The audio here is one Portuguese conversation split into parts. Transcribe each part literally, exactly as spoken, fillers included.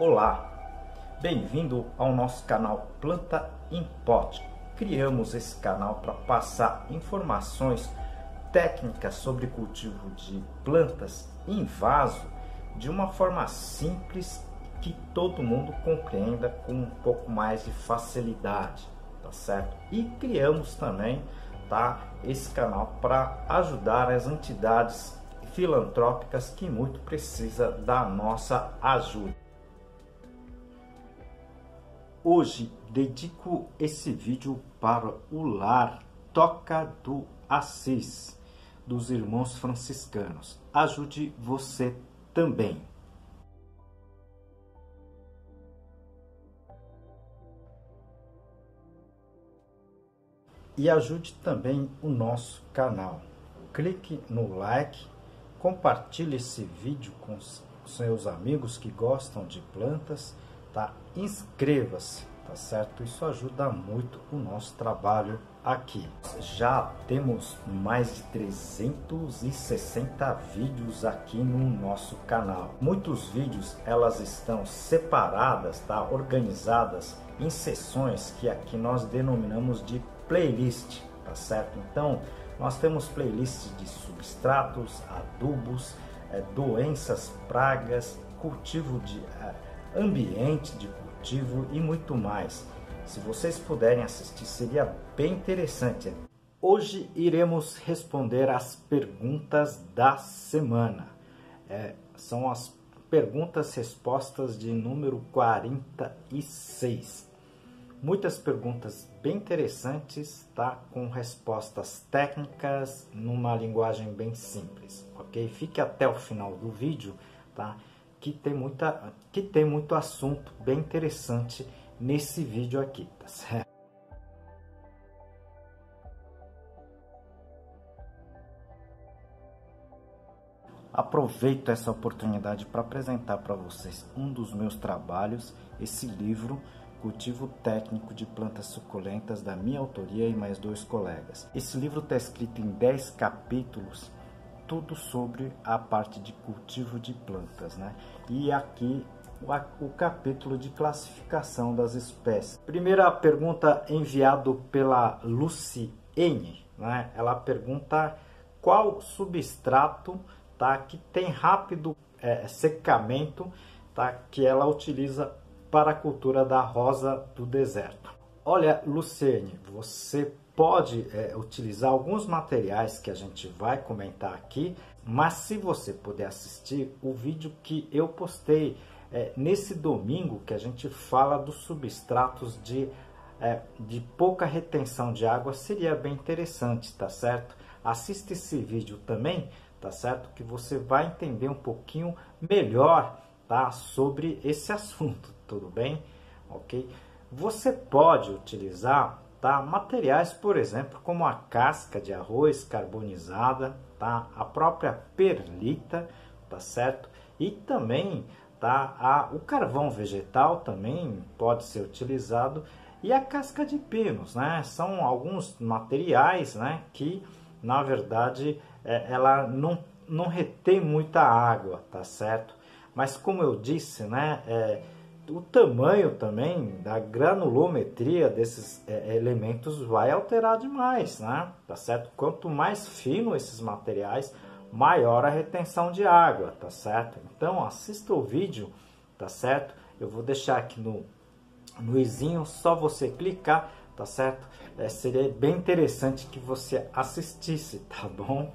Olá, bem-vindo ao nosso canal Planta em Pote. Criamos esse canal para passar informações técnicas sobre cultivo de plantas em vaso de uma forma simples que todo mundo compreenda com um pouco mais de facilidade, tá certo? E criamos também, tá, esse canal para ajudar as entidades filantrópicas que muito precisa da nossa ajuda. Hoje dedico esse vídeo para o lar Toca do Assis dos irmãos franciscanos. Ajude você também. E ajude também o nosso canal. Clique no like, compartilhe esse vídeo com os seus amigos que gostam de plantas, tá? Inscreva-se, tá certo? Isso ajuda muito o nosso trabalho aqui. Já temos mais de trezentos e sessenta vídeos aqui no nosso canal. Muitos vídeos elas estão separadas, tá? Organizadas em seções que aqui nós denominamos de playlist, tá certo? Então, nós temos playlists de substratos, adubos, é, doenças, pragas, cultivo de é, ambiente de cultivo e muito mais. Se vocês puderem assistir, seria bem interessante. Hoje iremos responder as perguntas da semana. É, são as perguntas respostas de número quarenta e seis. Muitas perguntas bem interessantes, tá? Com respostas técnicas numa linguagem bem simples, ok? Fique até o final do vídeo, tá? Que tem muita, que tem muito assunto bem interessante nesse vídeo aqui, tá certo? Aproveito essa oportunidade para apresentar para vocês um dos meus trabalhos, esse livro Cultivo Técnico de Plantas Suculentas, da minha autoria e mais dois colegas. Esse livro está escrito em dez capítulos, tudo sobre a parte de cultivo de plantas, né? E aqui o, o capítulo de classificação das espécies. Primeira pergunta enviada pela Luciene, né? Ela pergunta qual substrato, tá, que tem rápido é, secamento, tá, que ela utiliza para a cultura da rosa do deserto. Olha, Luciene, você pode é, utilizar alguns materiais que a gente vai comentar aqui, mas se você puder assistir o vídeo que eu postei é, nesse domingo, que a gente fala dos substratos de, é, de pouca retenção de água, seria bem interessante, tá certo? Assista esse vídeo também, tá certo? Que você vai entender um pouquinho melhor, tá, sobre esse assunto, tudo bem? Ok? Você pode utilizar, tá, materiais, por exemplo, como a casca de arroz carbonizada, tá, a própria perlita, tá certo? E também, tá, a, o carvão vegetal também pode ser utilizado e a casca de pinos, né? São alguns materiais, né, que, na verdade, é, ela não, não retém muita água, tá certo? Mas como eu disse, né, é, o tamanho também da granulometria desses é, elementos vai alterar demais, né, tá certo? Quanto mais fino esses materiais, maior a retenção de água, tá certo? Então assista o vídeo, tá certo? Eu vou deixar aqui no, no izinho, só você clicar, tá certo? É, seria bem interessante que você assistisse, tá bom?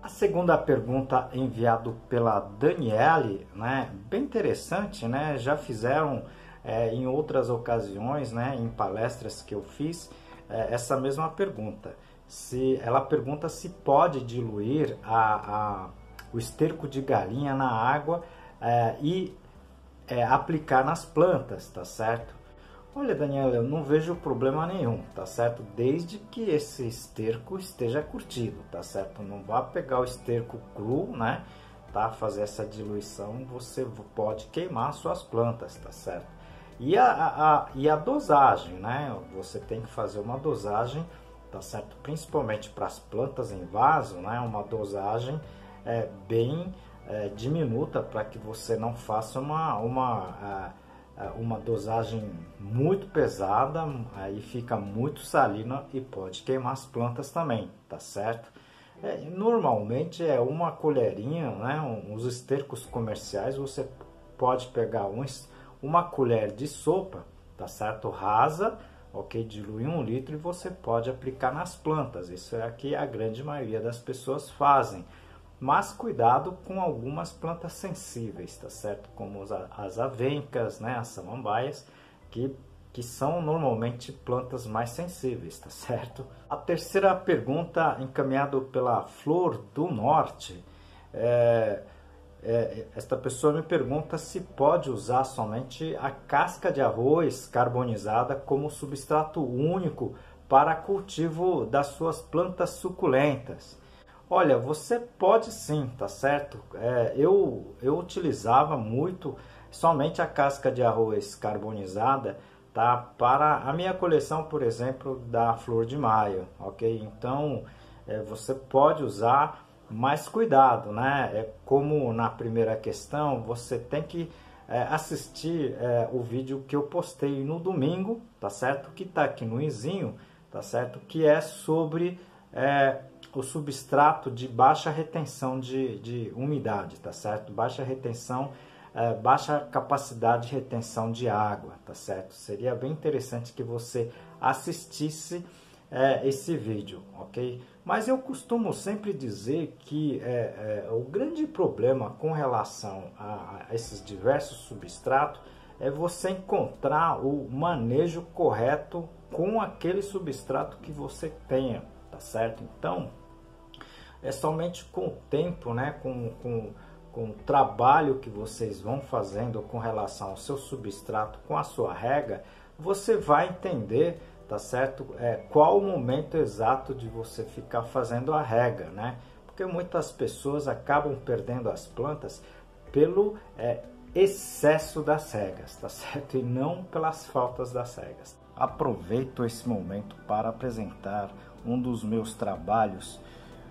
A segunda pergunta enviada pela Daniele, né? Bem interessante, né? Já fizeram é, em outras ocasiões, né? Em palestras que eu fiz, é, essa mesma pergunta. Se, ela pergunta se pode diluir a, a, o esterco de galinha na água é, e é, aplicar nas plantas, tá certo? Olha, Daniela, eu não vejo problema nenhum, tá certo? Desde que esse esterco esteja curtido, tá certo? Não vá pegar o esterco cru, né? Tá? Fazer essa diluição, você pode queimar suas plantas, tá certo? E a, a, a, e a dosagem, né? Você tem que fazer uma dosagem, tá certo? Principalmente para as plantas em vaso, né? Uma dosagem é, bem é, diminuta para que você não faça uma... uma a, uma dosagem muito pesada, aí fica muito salina e pode queimar as plantas também, tá certo? É, normalmente é uma colherinha, né? Um, os estercos comerciais você pode pegar um, uma colher de sopa, tá certo? Rasa, ok? Dilui um litro e você pode aplicar nas plantas. Isso é o que a grande maioria das pessoas fazem. Mas cuidado com algumas plantas sensíveis, tá certo? Como as avencas, né? As samambaias, que, que são normalmente plantas mais sensíveis, tá certo? A terceira pergunta, encaminhada pela Flor do Norte, é, é, esta pessoa me pergunta se pode usar somente a casca de arroz carbonizada como substrato único para cultivo das suas plantas suculentas. Olha, você pode sim, tá certo? É, eu, eu utilizava muito somente a casca de arroz carbonizada, tá? Para a minha coleção, por exemplo, da Flor de Maio, ok? Então, é, você pode usar, mas cuidado, né? É, como na primeira questão, você tem que é, assistir é, o vídeo que eu postei no domingo, tá certo? Que tá aqui no izinho, tá certo? Que é sobre... É, o substrato de baixa retenção de, de umidade, tá certo? Baixa retenção, é, baixa capacidade de retenção de água, tá certo? Seria bem interessante que você assistisse é, esse vídeo, ok? Mas eu costumo sempre dizer que é, é, o grande problema com relação a, a esses diversos substratos é você encontrar o manejo correto com aquele substrato que você tenha, tá certo? Então, é somente com o tempo, né, com, com, com o trabalho que vocês vão fazendo com relação ao seu substrato, com a sua rega, você vai entender, tá certo, é, qual o momento exato de você ficar fazendo a rega, né? Porque muitas pessoas acabam perdendo as plantas pelo é, excesso das regas, tá certo? E não pelas faltas das regas. Aproveito esse momento para apresentar um dos meus trabalhos,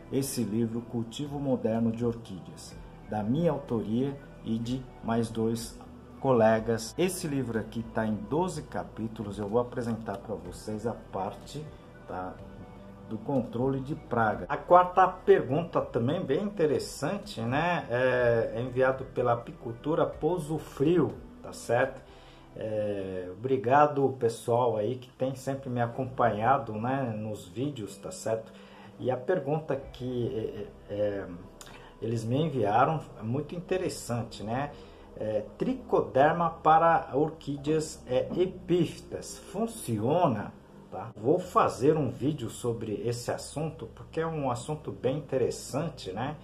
esse livro Cultivo Moderno de Orquídeas, da minha autoria e de mais dois colegas. Esse livro aqui está em doze capítulos, eu vou apresentar para vocês a parte tá, do controle de praga. A quarta pergunta também bem interessante, né? É, é enviado pela apicultura Pouso Frio, tá certo? É, obrigado pessoal aí que tem sempre me acompanhado, né, nos vídeos, tá certo? E a pergunta que é, é, eles me enviaram é muito interessante, né? É, tricoderma para orquídeas é, epífitas funciona? Tá? Vou fazer um vídeo sobre esse assunto porque é um assunto bem interessante, né?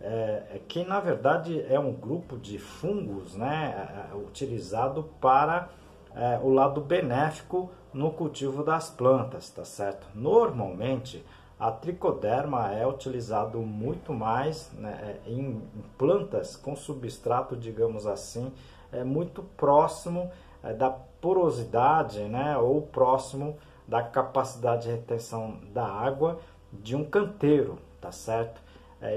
É, que na verdade é um grupo de fungos, né, utilizado para é, o lado benéfico no cultivo das plantas, tá certo? Normalmente a tricoderma é utilizado muito mais, né, em plantas com substrato, digamos assim, é muito próximo é, da porosidade, né, ou próximo da capacidade de retenção da água de um canteiro, tá certo?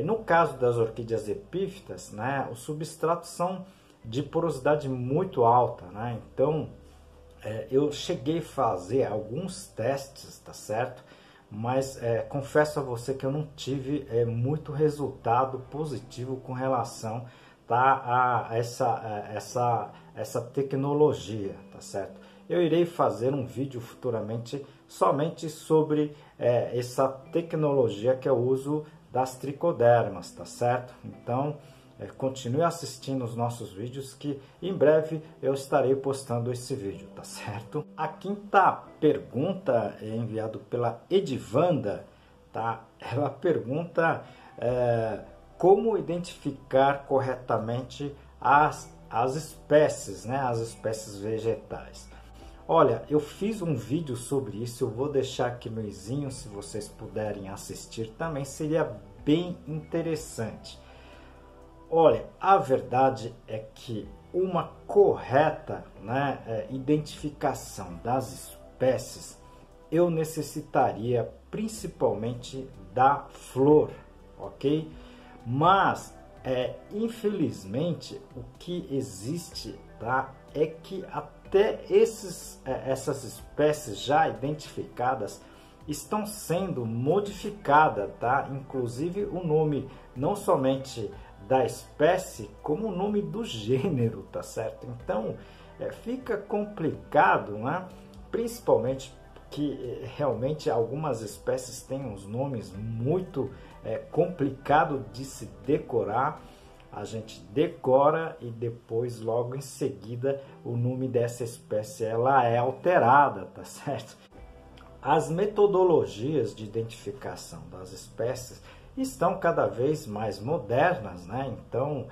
No caso das orquídeas epífitas, né, os substratos são de porosidade muito alta, né? Então, é, eu cheguei a fazer alguns testes, tá certo? Mas é, confesso a você que eu não tive é, muito resultado positivo com relação tá, a essa, a essa, essa tecnologia, tá certo? Eu irei fazer um vídeo futuramente somente sobre é, essa tecnologia que eu uso das tricodermas, tá certo? Então, é, continue assistindo os nossos vídeos que em breve eu estarei postando esse vídeo, tá certo? A quinta pergunta é enviada pela Edivanda, tá? Ela pergunta é, como identificar corretamente as, as espécies, né? As espécies vegetais. Olha, eu fiz um vídeo sobre isso, eu vou deixar aqui no izinho, se vocês puderem assistir também, seria bem interessante. Olha, a verdade é que uma correta, né, é, identificação das espécies, eu necessitaria principalmente da flor, ok? Mas, é, infelizmente, o que existe, tá, é que a até esses, essas espécies já identificadas estão sendo modificadas, tá? Inclusive o nome não somente da espécie, como o nome do gênero, tá certo? Então é, fica complicado, né? Principalmente que realmente algumas espécies têm uns nomes muito é, complicado de se decorar. A gente decora e depois, logo em seguida, o nome dessa espécie ela é alterada, tá certo? As metodologias de identificação das espécies estão cada vez mais modernas, né? Então,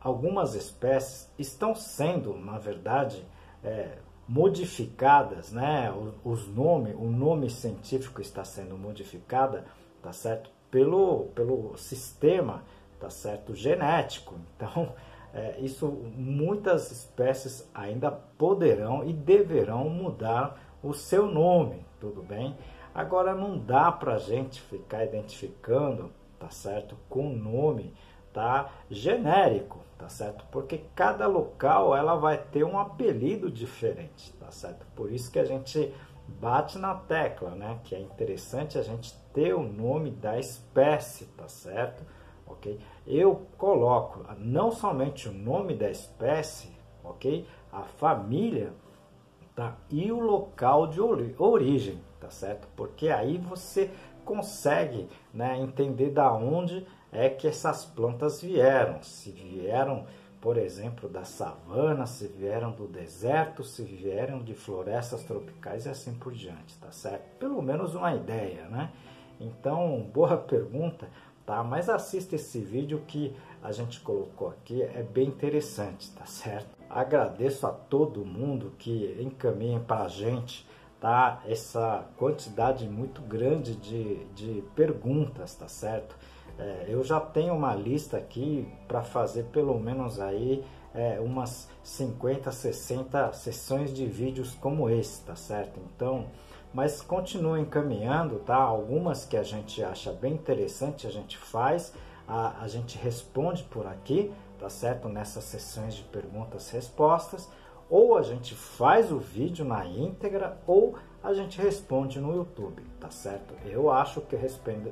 algumas espécies estão sendo, na verdade, é, modificadas, né? Os nome, o nome científico está sendo modificado, tá certo? Pelo, pelo sistema, tá certo, genético. Então, é, isso, muitas espécies ainda poderão e deverão mudar o seu nome, tudo bem? Agora, não dá para a gente ficar identificando, tá certo, com nome, tá, genérico, tá certo? Porque cada local ela vai ter um apelido diferente, tá certo? Por isso que a gente bate na tecla, né? Que é interessante a gente ter o nome da espécie, tá certo? Okay? Eu coloco não somente o nome da espécie, ok? A família, tá? E o local de ori origem, tá certo? Porque aí você consegue, né, entender da onde é que essas plantas vieram. Se vieram, por exemplo, da savana, se vieram do deserto, se vieram de florestas tropicais e assim por diante, tá certo? Pelo menos uma ideia, né? Então, boa pergunta. Tá? Mas assista esse vídeo que a gente colocou aqui, é bem interessante, tá certo? Agradeço a todo mundo que encaminha para a gente, tá? Essa quantidade muito grande de, de perguntas, tá certo? É, eu já tenho uma lista aqui para fazer pelo menos aí é, umas cinquenta, sessenta sessões de vídeos como esse, tá certo? Então, mas continuem encaminhando, tá? Algumas que a gente acha bem interessante, a gente faz, a, a gente responde por aqui, tá certo? Nessas sessões de perguntas e respostas, ou a gente faz o vídeo na íntegra, ou a gente responde no YouTube, tá certo? Eu acho que eu respondo,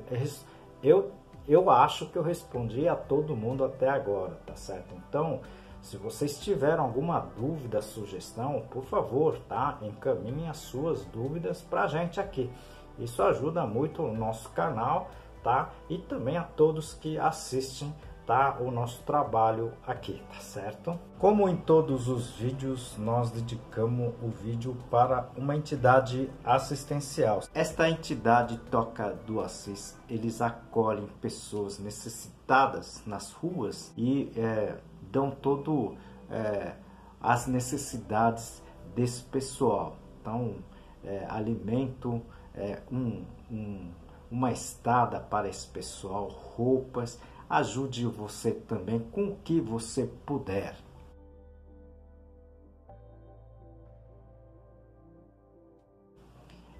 eu, eu acho que eu respondi a todo mundo até agora, tá certo? Então, se vocês tiveram alguma dúvida, sugestão, por favor, tá? Encaminhem as suas dúvidas para a gente aqui. Isso ajuda muito o nosso canal, tá? E também a todos que assistem, tá? O nosso trabalho aqui, tá certo? Como em todos os vídeos, nós dedicamos o vídeo para uma entidade assistencial. Esta entidade Toca do Assis, eles acolhem pessoas necessitadas nas ruas e é, dão todo é, as necessidades desse pessoal. Então, é, alimento, é, um, um, uma estada para esse pessoal, roupas, ajude você também com o que você puder.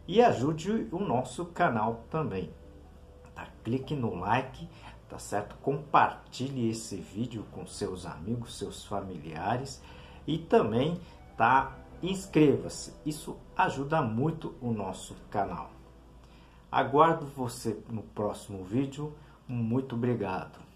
E ajude o nosso canal também. Tá? Clique no like, tá certo? Compartilhe esse vídeo com seus amigos, seus familiares e também, tá? Inscreva-se, isso ajuda muito o nosso canal. Aguardo você no próximo vídeo, muito obrigado.